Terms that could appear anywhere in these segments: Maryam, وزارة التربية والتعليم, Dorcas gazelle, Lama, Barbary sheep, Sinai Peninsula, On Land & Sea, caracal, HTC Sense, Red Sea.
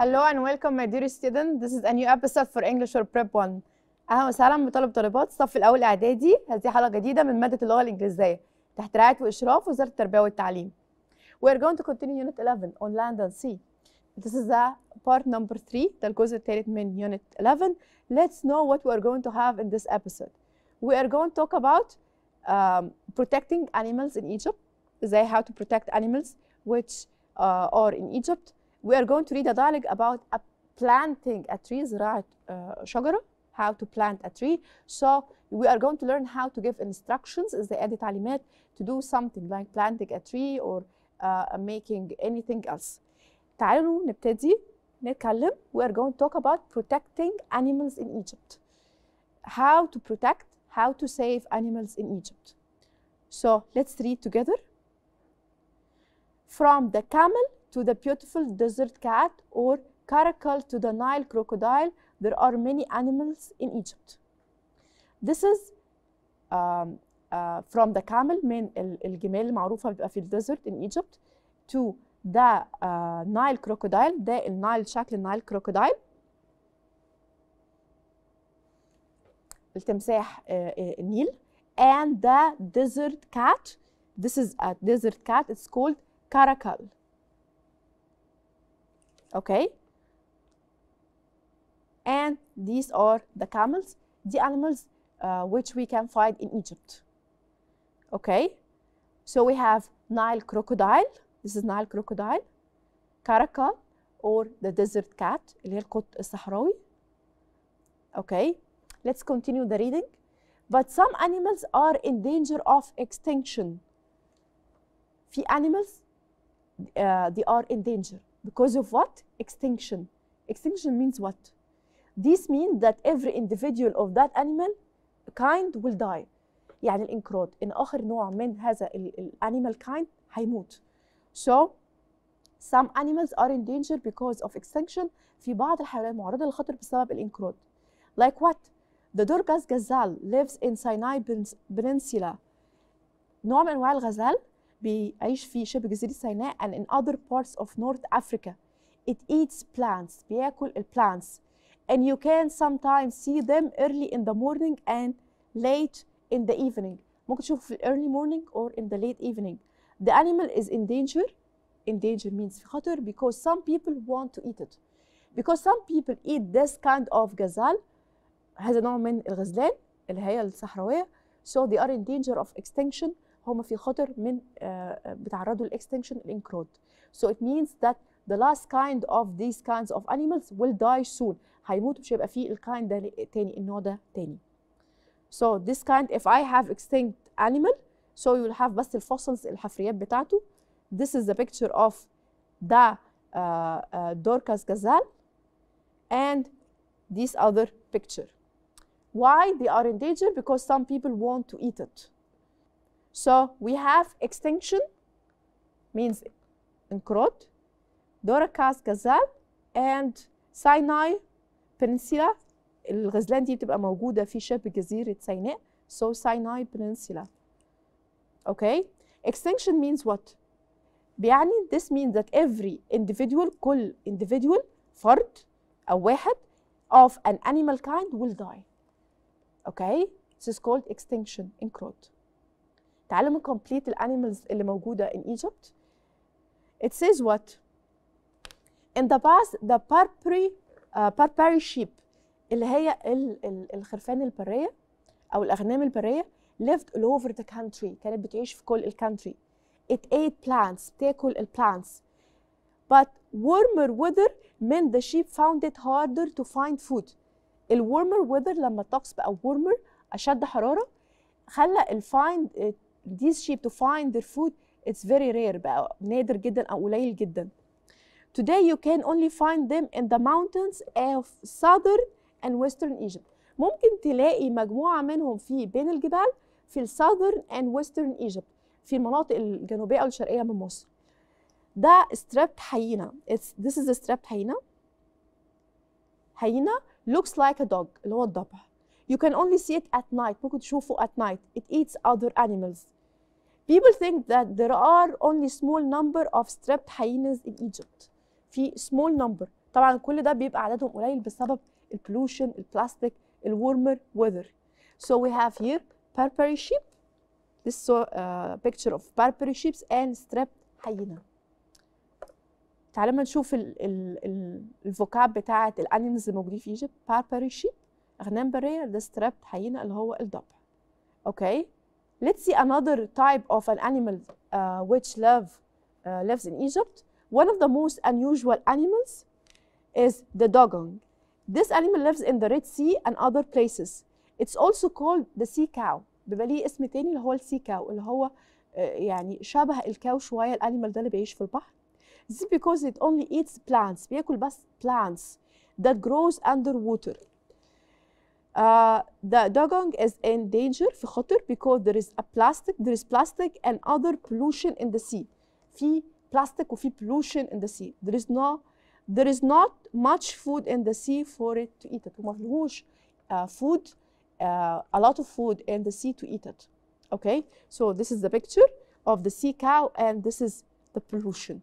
Hello and welcome my dear students. This is a new episode for English or Prep 1. أهلا وسهلا بطالب طالبات الصف الأول إعدادي. هذه حلقة جديدة من مادة اللغة الإنجليزية تحت رعاية وإشراف وزارة التربية والتعليم. We are going to continue Unit 11 on land and sea. This is the part number 3. ده الجزء الثالث من Unit 11. Let's know what we are going to have in this episode. We are going to talk about protecting animals in Egypt. إزاي how to protect animals which are in Egypt. We are going to read a dialogue about planting a tree, زراعة شجرة, how to plant a tree. So we are going to learn how to give instructions, إزاي أدي تعليمات to do something like planting a tree or making anything else. تعالوا نبتدي نتكلم. We are going to talk about protecting animals in Egypt. How to protect, how to save animals in Egypt. So let's read together. From the camel to the beautiful desert cat or caracal to the Nile crocodile, there are many animals in Egypt. This is from the camel, من الجمال المعروفة بيبقى في الديزرت in Egypt, to the Nile crocodile, ده النايل شكل النايل crocodile التمساح النيل, and the desert cat, this is a desert cat, it's called caracal. Okay, and these are the camels, the animals which we can find in Egypt. Okay, so we have Nile crocodile, this is Nile crocodile, caracal or the desert cat, اللي هي القط الصحراوي. Okay, let's continue the reading. But some animals are in danger of extinction. في animals, they are in danger. Because of what? Extinction. Extinction means what? This means that every individual of that animal kind will die. يعني الانقراض. إن آخر نوع من هذا animal kind هيموت. So some animals are in danger because of extinction. في بعض الحيوانات معرضة للخطر بسبب الانقراض. Like what? The Dorcas gazelle lives in Sinai Peninsula. نوع من أنواع الغزال بيعيش في شبه جزيرة سيناء and in other parts of North Africa. It eats plants, بياكل ال plants. And you can sometimes see them early in the morning and late in the evening. ممكن تشوفه في early morning or in the late evening. The animal is in danger. In danger means في خطر because some people want to eat it. Because some people eat this kind of gazelle. هذا نوع من الغزلان اللي هي الصحراوية. So they are in danger of extinction. هما في خطر من بتعرضوا للإكستنشن الانقراض. So it means that the last kind of these kinds of animals will die soon. هيموتوا مش هيبقى فيه الكايند ده تاني النوع ده تاني. So this kind if I have extinct animal, so you will have بس الفوسلز الحفريات بتاعته. This is the picture of the Dorcas gazelle and this other picture. Why they are in danger? Because some people want to eat it. So we have extinction means انقراض, Dorcas gazelle and Sinai Peninsula. الغزلان دي بتبقى موجودة في شبه جزيرة سيناء. So Sinai Peninsula. Okay. Extinction means what? بيعني this means that every individual, كل individual, فرد أو واحد of an animal kind will die. Okay. This is called extinction. انقراض. تعالوا complete الانيمالز اللي موجودة in Egypt. It says what? In the past, the Barbary sheep, اللي هي الخرفان البرية أو الأغنام البرية, lived all over the country. كانت بتعيش في كل الكونتري. It ate plants. بتاكل ال plants. But warmer weather meant the sheep found it harder to find food. ال warmer weather لما الطقس بقى warmer أشد حرارة خلى ال find these sheep to find their food, it's very rare, بقى نادر جدا أو قليل جدا. Today you can only find them in the mountains of southern and western Egypt. ممكن تلاقي مجموعة منهم في بين الجبال في ال southern and western Egypt, في المناطق الجنوبية أو الشرقية من مصر. ده striped hyena. This is a striped hyena. Hyena looks like a dog, اللي هو الضبع. You can only see it at night. ممكن تشوفه at night. It eats other animals. People think that there are only small number of striped hyenas in Egypt. في small number. طبعا كل ده بيبقى عددهم قليل بسبب البولوشن، البلاستيك، الورمر ويذر. So we have here Barbary sheep. This is a picture of Barbary sheep and striped hyena. تعالوا نشوف الفوكاب بتاعت الانيمالز الموجودين في ايجيبت. Barbary sheep، اغنام بريه، ده striped hyena اللي هو الضبع. Okay. Let's see another type of an animal which lives in Egypt. One of the most unusual animals is the dogong. This animal lives in the Red Sea and other places. It's also called the sea cow. بيبقى ليه اسم تاني اللي هو السي كاو، اللي هو يعني شبه الكاو شويه، الانيمال ده اللي بيعيش في البحر. This is because it only eats plants. بياكل بس plants that grows underwater. The dogong is in danger, في خطر، because there is plastic and other pollution in the sea. في plastic وفي pollution in the sea. There is not much food in the sea for it to eat it. وما فيهوش food, a lot of food in the sea to eat it. Okay, so this is the picture of the sea cow and this is the pollution.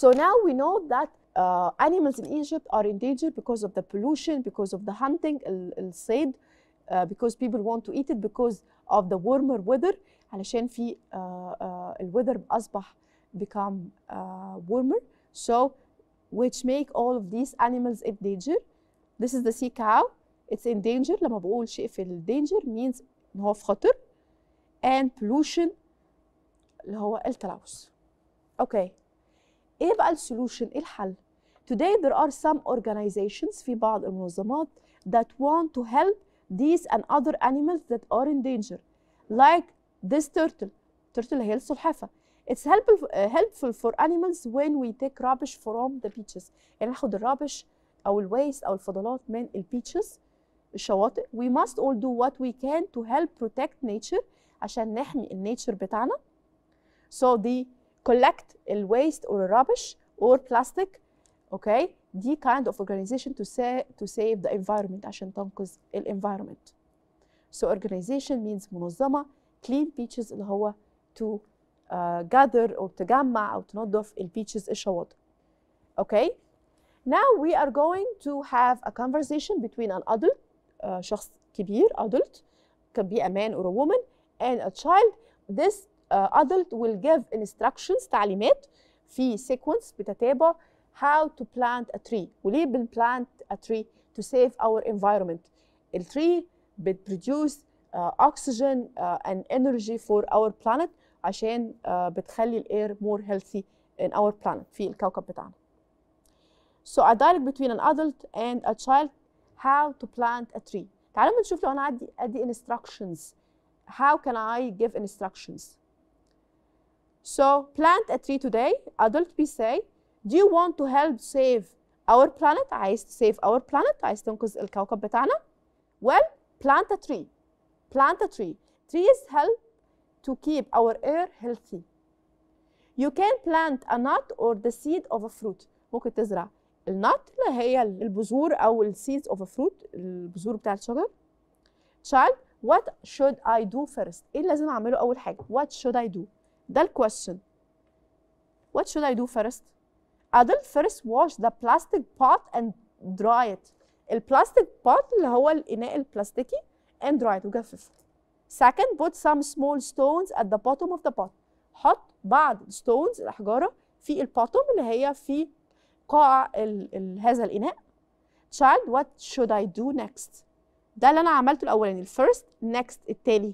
So now we know that animals in Egypt are in danger because of the pollution, because of the hunting, الصيد, because people want to eat it, because of the warmer weather. علشان في the weather أصبح become warmer. So which make all of these animals in danger. This is the sea cow. It's in danger. لما بقول شيء في ال danger means إن هو في خطر. And pollution اللي هو التلوث. Okay. إيه بقى ال solution؟ إيه الحل؟ Today there are some organizations في بعض المنظمات that want to help these and other animals that are in danger. Like this turtle. Turtle هي السلحفة. It's helpful for animals when we take rubbish from the beaches. يعني ناخد الرابش أو الويس أو الفضلات من البيتشز، الشواطئ. We must all do what we can to help protect nature عشان نحمي النيتشر بتاعنا. So they collect the waste or rubbish or plastic. Okay, the kind of organization to save the environment عشان تنقذ ال environment. So organization means منظمة. Clean beaches اللي هو to gather أو تجمع أو تنظف البيتشز، الشواطئ. Okay. Now we are going to have a conversation between an adult, شخص كبير, adult, can be a man or a woman, and a child. This adult will give instructions, تعليمات في sequence بتتابع how to plant a tree. وليه بن plant a tree to save our environment. The tree بت produce oxygen and energy for our planet عشان بتخلي الair more healthy in our planet في الكوكب بتاعنا. So a dialogue between an adult and a child how to plant a tree. تعالوا نشوف لو انا عندي instructions. How can I give instructions? So plant a tree today. Adult we say, do you want to help save our planet? عايز save our planet. عايز تنقذ الكوكب بتاعنا. Well, plant a tree. Plant a tree. Trees help to keep our air healthy. You can plant a nut or the seed of a fruit. ممكن تزرع النط اللي هي البذور أو ال seeds of a fruit، البذور بتاعة الشجر. Child, what should I do first؟ إيه اللي لازم أعمله أول حاجة؟ What should I do؟ ده ال question. What should I do first؟ Adult, first wash the plastic pot and dry it. البلاستيك pot اللي هو الإناء البلاستيكي and dry it، وجففه. Second, put some small stones at the bottom of the pot. حط بعض stones الأحجارة في البوتوم اللي هي في قاع هذا الإناء. Child, what should I do next؟ ده اللي أنا عملته الأولاني، الفيرست، نيكست التالي.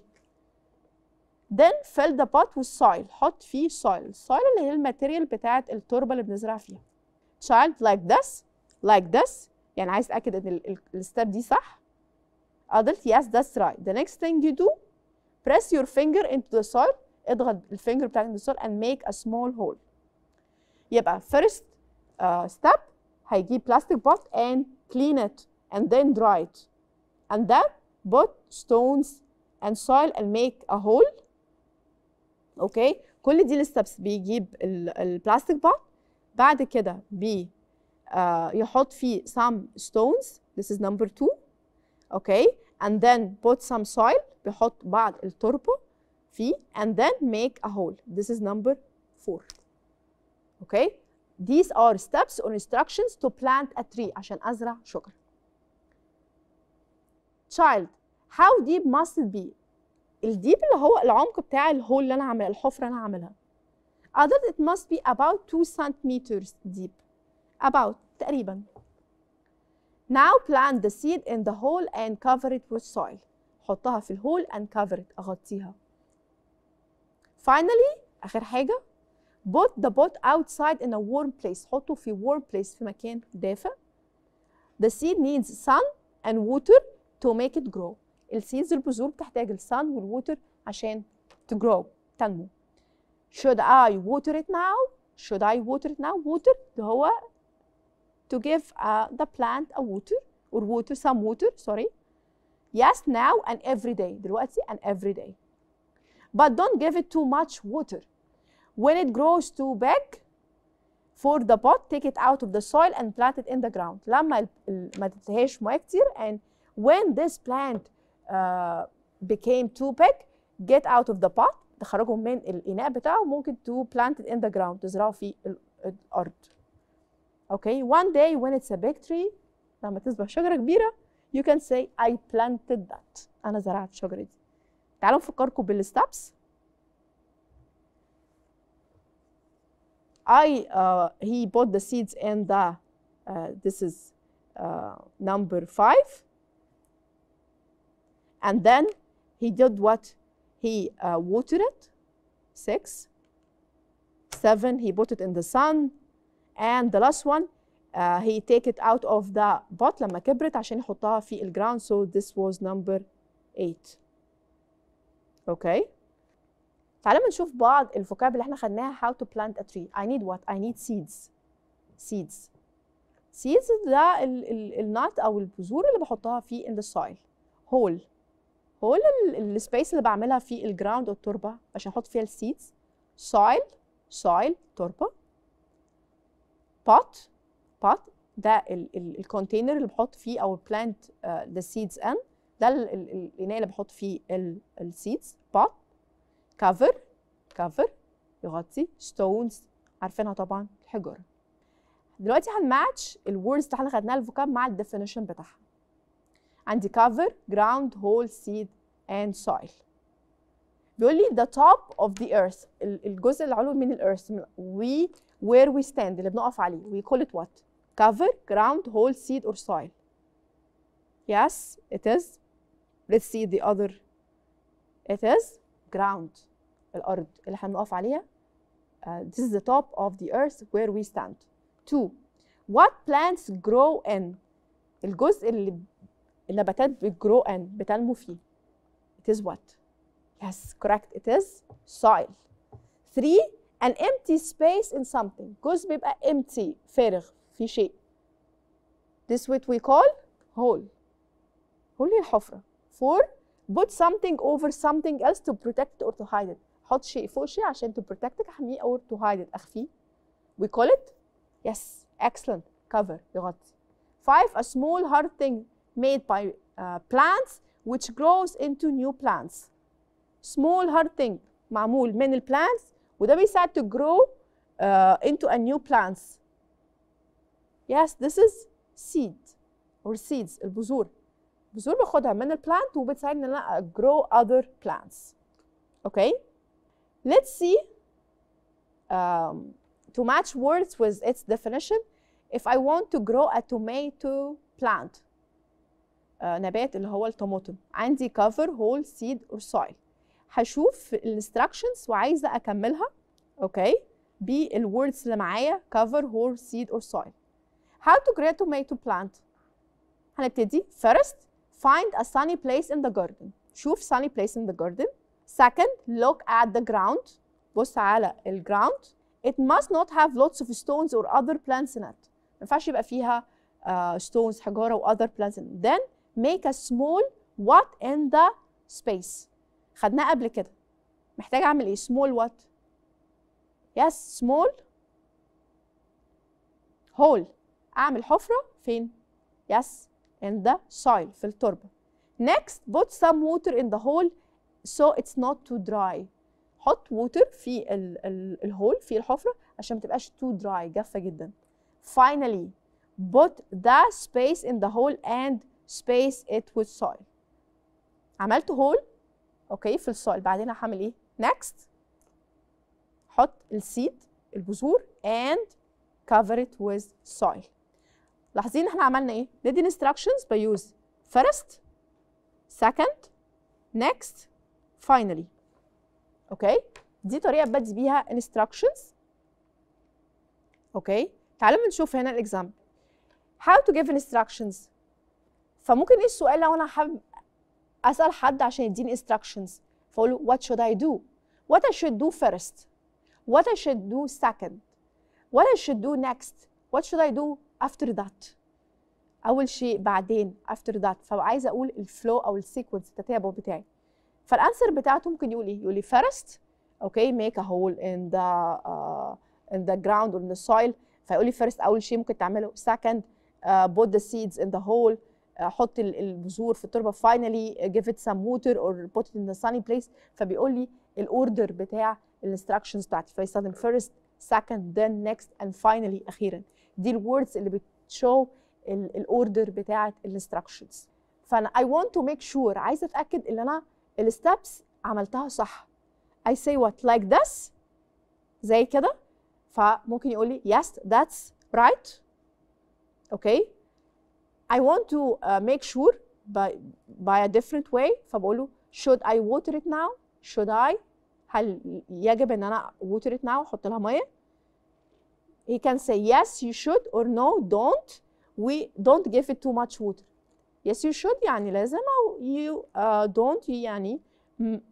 Then fill the pot with soil. حط فيه soil. soil اللي هي الماتيريال بتاعة التربة اللي بنزرع فيها. Child, like this. يعني عايز أتأكد إن الستيب دي صح. Adult, yes, that's right. The next thing you do, press your finger into the soil. اضغط الفينجر بتاعك into the soil and make a small hole. يبقى first step هيجيب plastic pot and clean it and then dry it and then put stones and soil and make a hole. okay. كل دي الستبس. بيجيب البلاستيك pot، بعد كده يحط فيه some stones. this is number 2. okay. and then put some soil. بيحط بعض التربة فيه and then make a hole. this is number 4. okay. These are steps or instructions to plant a tree عشان أزرع شجرة. Child, how deep must it be؟ الديب اللي هو العمق بتاع الهول اللي أنا عاملها، الحفرة أنا عاملها. Adult it must be about 2 centimeters deep. About تقريبا. Now plant the seed in the hole and cover it with soil. حطها في الهول and cover it، أغطيها. Finally آخر حاجة put the pot outside in a warm place، حطه في warm place في مكان دافئ. The seed needs sun and water to make it grow. السيدز البذور بتحتاج السن والووتر عشان to grow تنمو. Should I water it now? Should I water it now? Water اللي هو to give the plant a water or water some water sorry. Yes now and every day دلوقتي and every day. But don't give it too much water. When it grows too big for the pot take it out of the soil and plant it in the ground. لما ما تديهاش ميه كتير and when this plant became too big get out of the pot تخرجهم من الإناء بتاعه ممكن to plant it in the ground تزرعه في الأرض. Okay one day when it's a big tree لما تصبح شجرة كبيرة you can say I planted that أنا زرعت الشجرة دي. تعالوا نفكركم بالستبس. He bought the seeds in the this is number 5. And then he did what? He watered it. 6. 7. He put it in the sun. And the last one, he take it out of the pot لما كبرت عشان يحطها في ال ground. So this was number 8. Okay. تعالوا نشوف بعض الفوكاب اللي احنا خدناها how to plant a tree. I need what? I need seeds. Seeds. Seeds ده النات أو البذور اللي بحطها في in the soil. Hole. هو السبيس اللي بعملها في الجراوند او التربه عشان احط فيها السيدز. سويل سويل تربه. بوت بوت ده الكونتينر اللي بحط فيه او البلانت ذا سيدز ان ده الاناء اللي بحط فيه السيدز. بوت كفر كفر يغطي. ستونز عارفينها طبعا الحجاره. دلوقتي هنماتش الوردز اللي احنا خدناها الفوكاب مع الديفينيشن بتاعها. عندي cover, ground, hole, seed, and soil. بيقول لي the top of the earth الجزء العلوي من الارث we where we stand اللي بنقف عليه we call it what? cover, ground, hole, seed, or soil. Yes, it is. Let's see the other. It is ground الأرض اللي احنا بنقف عليها. This is the top of the earth where we stand. 2. What plants grow in الجزء اللي النباتات بتجرو ان بتنمو فيه. It is what? Yes, correct. It is soil. 3. An empty space in something. جزء بيبقى empty فارغ في شيء. This what we call hole. hole هي الحفرة. 4. Put something over something else to protect it or to hide it. حط شيء فوق شيء عشان to protect it أحميه or to hide it أخفيه. We call it yes. Excellent. Cover يغطي. 5. A small hard thing made by plants which grows into new plants. Small hard thing معمول من ال plants وده بيساعد to grow into a new plants. Yes, this is seed or seeds البذور. البذور باخدها من ال plant وبتساعدني ان انا grow other plants. Okay? Let's see to match words with its definition. If I want to grow a tomato plant نبات اللي هو الطماطم عندي cover hole seed or soil. هشوف الانستراكشنز وعايزه اكملها اوكي بالوردز اللي معايا cover hole seed or soil. How to grow tomato plant هنبتدي. First find a sunny place in the garden. شوف sunny place in the garden. Second look at the ground. بص على الجراوند. It must not have lots of stones or other plants in it. ما ينفعش يبقى فيها stones حجاره و other plants in it. Then make a small what in the space. خدناه قبل كده. محتاج اعمل ايه؟ small what. yes small hole. اعمل حفره فين؟ yes in the soil في التربه. Next put some water in the hole so it's not too dry. حط water في الهول في الحفره عشان ما تبقاش too dry جافة جدا. Finally put the space in the hole and space it with soil. عملت hole اوكي في السويل، بعدين هعمل ايه؟ next حط السيد البذور and cover it with soil. لاحظين ان احنا عملنا ايه؟ did instructions by use first second next finally. اوكي دي طريقه بدي بيها instructions. اوكي تعالوا نشوف هنا الاكزامبل how to give instructions. فممكن ايه السؤال لو انا حابب اسال حد عشان يديني instructions، فاقول له what should I do؟ what I should do first، what I should do second، what I should do next، what should I do after that، اول شيء بعدين after that. فعايزه اقول الفلو او السيكونس التتابع بتاعي، فالانسر بتاعته ممكن يقول ايه؟ يقول لي first اوكي make a hole in the in the ground or in the soil. فيقول لي first اول شيء ممكن تعمله، second put the seeds in the hole حط البذور في التربه، finally give it some water or put it in the sunny place. فبيقول لي الاوردر بتاع الانستراكشنز بتاعتي، فيستخدم first second then next and finally اخيرا. دي الوردز اللي بتشو الاوردر بتاعت الانستراكشنز. فانا I want to make sure عايزه اتاكد ان انا الستبس عملتها صح. I say what like this زي كده، فممكن يقول لي yes that's right. اوكي I want to make sure by a different way، فبقول له should I water it now؟ should I هل يجب ان انا water it now احط لها ميه؟ he can say yes you should or no don't we don't give it too much water. yes you should يعني لازم، او you don't يعني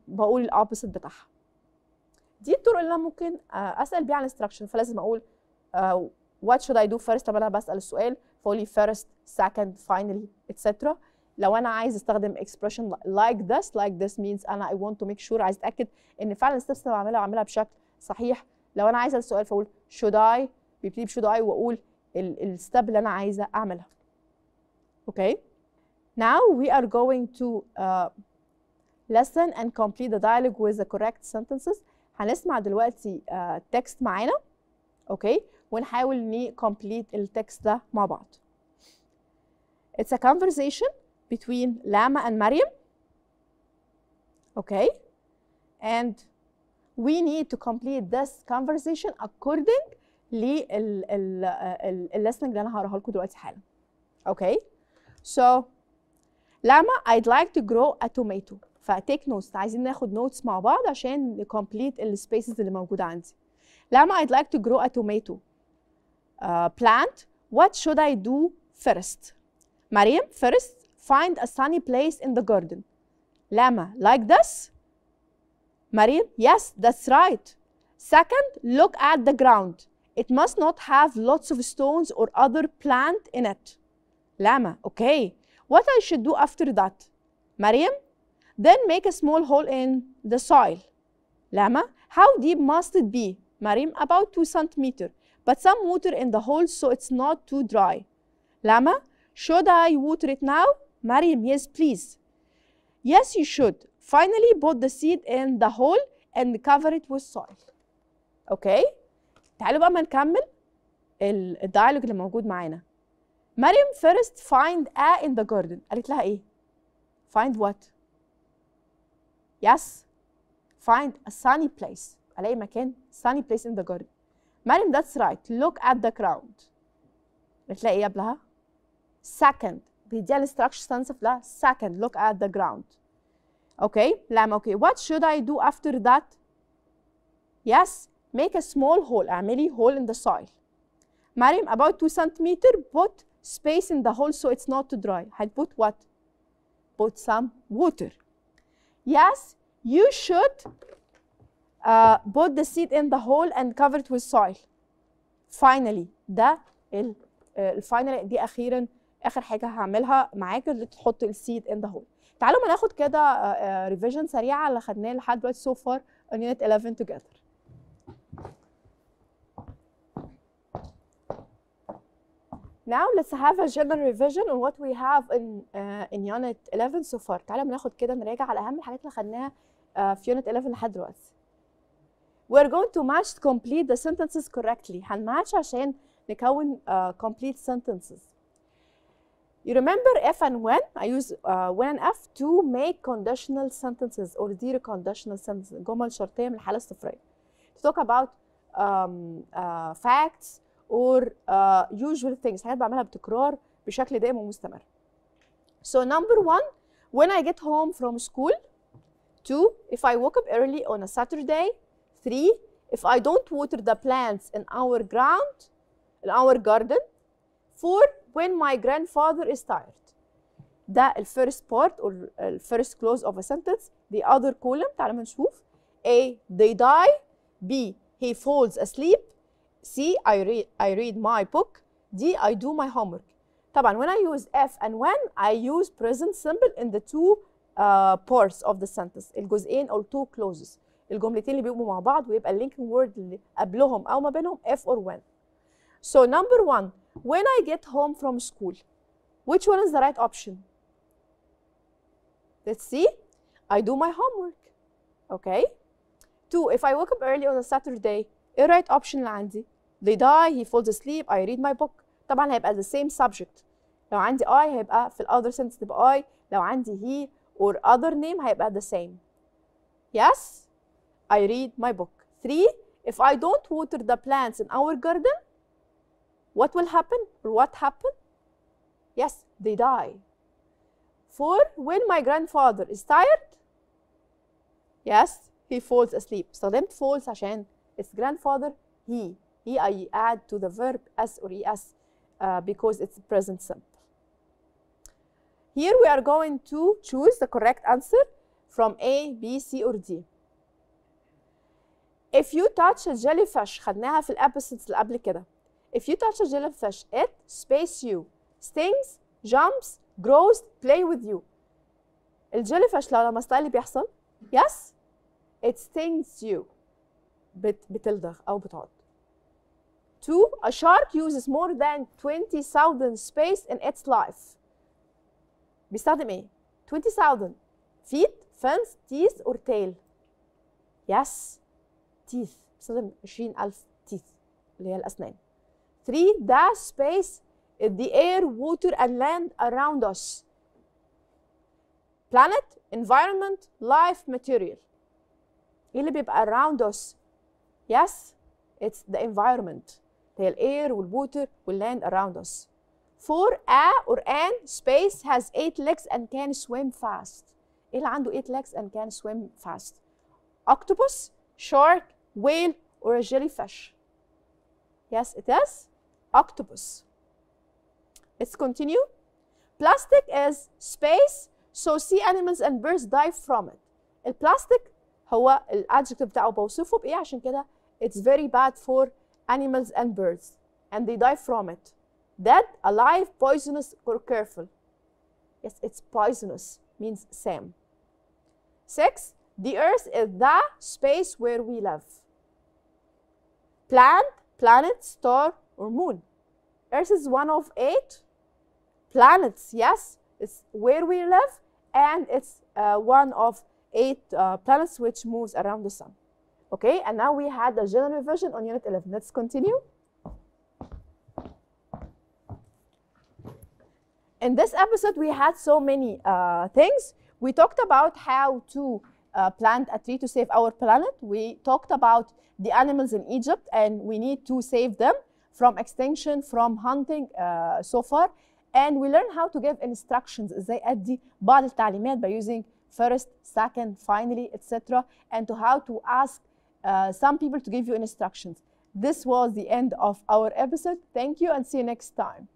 بقول الأوبسيت بتاعها. دي الطرق اللي انا ممكن اسال بيها على instruction. فلازم اقول what should I do first؟ طب انا بسال السؤال فاقول لي first second finally etc. لو انا عايز استخدم expression like this means انا I want to make sure عايز اتاكد ان فعلا الستبس اللي بعملها بشكل صحيح. لو انا عايز السؤال فاقول should I بيبتدي بshould I واقول الستب اللي انا عايزه اعملها. اوكي now we are going to listen and complete the dialogue with the correct sentences. هنسمع دلوقتي تكست معانا اوكي ونحاول نكمبليت التكست ده مع بعض. It's a conversation between Lama and Maryam. Okay. And we need to complete this conversation according للليسننج اللي انا هقراها لكم دلوقتي حالا. Okay. So Lama I'd like to grow a tomato. فتيك نوتس، عايزين ناخد نوتس مع بعض عشان نكمبليت السبيسز اللي موجودة عندي. Lama I'd like to grow a tomato plant. What should I do first? Maryam, first find a sunny place in the garden. Lama, like this? Maryam, yes, that's right. Second, look at the ground. It must not have lots of stones or other plant in it. Lama, okay. What I should do after that? Maryam, then make a small hole in the soil. Lama, how deep must it be? Maryam, about 2 centimeters, but some water in the hole so it's not too dry. Lama, should I water it now? Maryam, yes please. Yes you should. Finally put the seed in the hole and cover it with soil. Okay. تعالوا بقى ما نكمل الديالوج اللي موجود معانا. Maryam first find a in the garden. قالت لها ايه؟ Find what? Yes. Find a sunny place. ألاقي مكان sunny place in the garden. Maryam, that's right. Look at the ground. بتلاقي إيه قبلها؟ Second. بيديها الانستراكشن تنصف لها second. Look at the ground. Okay. لما okay. What should I do after that? Yes. Make a small hole. اعملي hole in the soil. Maryam, about 2 centimeters. Put space in the hole so it's not too dry. I'd put what? Put some water. Yes. You should put the seed in the hole and cover it with soil. Finally ده الفاينل دي اخيرا اخر حاجه هعملها معاك اللي تحط السيد in the hole. تعالوا ما ناخد كده ريفيجن سريعه اللي خدناه لحد دلوقتي so far on unit 11 together. Now let's have a general revision on what we have in unit 11 so far. تعالوا ما ناخد كده نراجع على اهم الحاجات اللي خدناها في unit 11 لحد دلوقتي. We're going to match to complete the sentences correctly. هنmatch عشان نكون complete sentences. You remember if and when? I use when and if to make conditional sentences or zero conditional sentences. جمل شرطية من الحالة الصفرية. To talk about facts or usual things. حاجات بعملها بتكرار بشكل دائم ومستمر. So number one, when I get home from school. 2, if I woke up early on a Saturday. 3, if I don't water the plants in our ground, in our garden. 4, when my grandfather is tired. ده الفيرست بارت أو الفيرست كلوز أوف أ سنتنس. The other column تعالوا نشوف. A, they die. B, he falls asleep. C, I read my book. D, I do my homework. طبعا when I use if and when I use present simple in the two parts of the sentence. الجزئين أو two clauses. الجملتين اللي بيقوموا مع بعض ويبقى اللينكينج وورد اللي قبلهم أو ما بينهم if or when. So number one, when I get home from school, which one is the right option? Let's see. I do my homework. Okay. 2, if I wake up early on a Saturday, the right option اللي عندي. They die, he falls asleep, I read my book. طبعا هيبقى the same subject. لو عندي I هيبقى في other sentence تبقى I. لو عندي he or other name هيبقى the same. Yes, I read my book. 3, if I don't water the plants in our garden, what will happen? Or what happened? Yes, they die. 4, when my grandfather is tired, yes, he falls asleep. استخدمت falls عشان it's grandfather, he. He I add to the verb as or es because it's present simple. Here we are going to choose the correct answer from A, B, C, or D. If you touch a jellyfish, خدناها في الابسنس اللي قبل كده. If you touch a jellyfish, it space you, stings, jumps, grows, play with you. الجيليفش لو لمستها اللي بيحصل. Yes, it stings you. بتلدغ أو بتعض. 2, a shark uses more than 20,000 space in its life. بيستخدم إيه؟ 20,000 feet, fins, teeth, or tail. Yes, teeth. بيستخدم 20,000 teeth اللي هي الأسنان. 3, that space in the air, water, and land around us. Planet, environment, life, material. إيه اللي بيبقى around us? Yes, it's the environment. هي الair والwater والland around us. 4, a or an space has 8 legs and can swim fast. إيه اللي عنده 8 legs and can swim fast? Octopus, shark, whale, or a jellyfish? Yes, it is. Octopus. Let's continue. Plastic is space, so sea animals and birds die from it. البلاستيك هو الادجكتيف بتاعه بوصفه بايه عشان كده it's very bad for animals and birds and they die from it. Dead, alive, poisonous, or careful. Yes, it's poisonous means same. 6, the earth is the space where we live. Plant, planet, star, or moon. Earth is one of 8 planets. Yes, it's where we live, and it's one of 8 planets which moves around the sun. Okay, and now we had a general revision on Unit 11. Let's continue. In this episode, we had so many things. We talked about how to plant a tree to save our planet. We talked about the animals in Egypt, and we need to save them from extinction, from hunting so far. And we learn how to give instructions. ازاي ادي بعض التعليمات by using first, second, finally, etc. And to how to ask some people to give you instructions. This was the end of our episode. Thank you and see you next time.